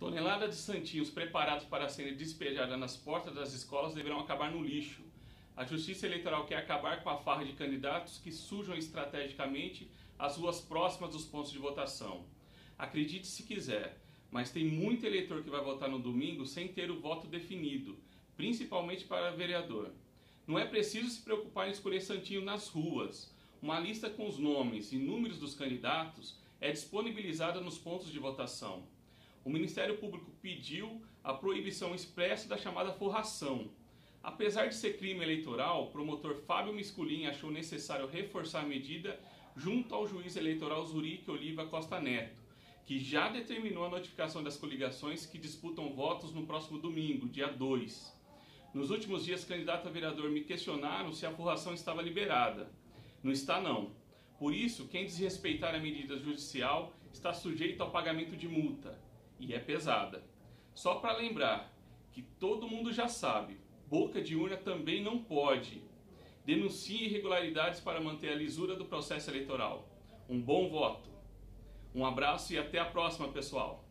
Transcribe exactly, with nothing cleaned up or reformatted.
Tonelada de santinhos preparados para serem despejadas nas portas das escolas deverão acabar no lixo. A Justiça Eleitoral quer acabar com a farra de candidatos que sujam estrategicamente as ruas próximas dos pontos de votação. Acredite se quiser, mas tem muito eleitor que vai votar no domingo sem ter o voto definido, principalmente para vereador. Não é preciso se preocupar em escolher santinho nas ruas. Uma lista com os nomes e números dos candidatos é disponibilizada nos pontos de votação. O Ministério Público pediu a proibição expressa da chamada forração. Apesar de ser crime eleitoral, o promotor Fábio Misculim achou necessário reforçar a medida junto ao juiz eleitoral Zurique Oliva Costa Neto, que já determinou a notificação das coligações que disputam votos no próximo domingo, dia dois. Nos últimos dias, candidato a vereador me questionaram se a forração estava liberada. Não está, não. Por isso, quem desrespeitar a medida judicial está sujeito ao pagamento de multa. E é pesada. Só para lembrar que todo mundo já sabe, boca de urna também não pode. Denuncie irregularidades para manter a lisura do processo eleitoral. Um bom voto. Um abraço e até a próxima, pessoal.